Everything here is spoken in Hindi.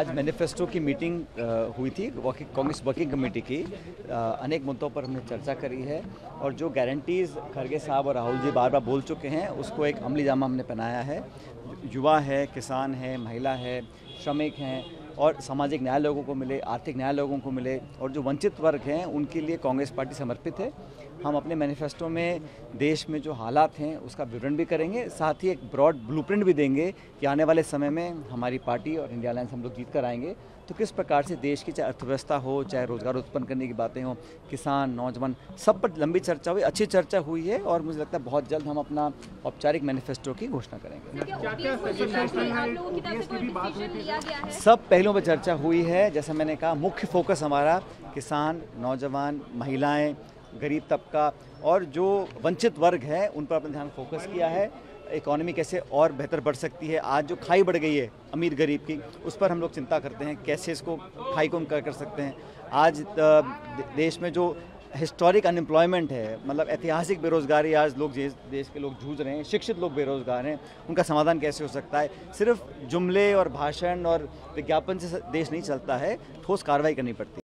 आज मैनिफेस्टो की मीटिंग हुई थी, कांग्रेस वर्किंग कमेटी की। अनेक मुद्दों पर हमने चर्चा करी है और जो गारंटीज़ खड़गे साहब और राहुल जी बार बार बोल चुके हैं उसको एक अमली जामा हमने पहनाया है। युवा है, किसान है, महिला है, श्रमिक हैं और सामाजिक न्याय लोगों को मिले, आर्थिक न्याय लोगों को मिले और जो वंचित वर्ग हैं उनके लिए कांग्रेस पार्टी समर्पित है। हम अपने मैनिफेस्टो में देश में जो हालात हैं उसका विवरण भी करेंगे, साथ ही एक ब्रॉड ब्लूप्रिंट भी देंगे कि आने वाले समय में हमारी पार्टी और इंडिया अलायंस हम लोग जीत कर आएंगे तो किस प्रकार से देश की चाहे अर्थव्यवस्था हो, चाहे रोजगार उत्पन्न करने की बातें हों, किसान, नौजवान, सब पर लंबी चर्चा हुई, अच्छी चर्चा हुई है और मुझे लगता है बहुत जल्द हम अपना औपचारिक मैनिफेस्टो की घोषणा करेंगे। सब पहलों पर चर्चा हुई है। जैसा मैंने कहा, मुख्य फोकस हमारा किसान, नौजवान, महिलाएँ, गरीब तबका और जो वंचित वर्ग है उन पर अपना ध्यान फोकस किया है। इकोनॉमी कैसे और बेहतर बढ़ सकती है, आज जो खाई बढ़ गई है अमीर गरीब की, उस पर हम लोग चिंता करते हैं कैसे इसको खाई को हम कर सकते हैं। आज देश में जो हिस्टोरिक अनएम्प्लॉयमेंट है, मतलब ऐतिहासिक बेरोजगारी आज लोग देश के लोग जूझ रहे हैं, शिक्षित लोग बेरोजगार हैं, उनका समाधान कैसे हो सकता है। सिर्फ जुमले और भाषण और विज्ञापन से देश नहीं चलता है, ठोस कार्रवाई करनी पड़ती है।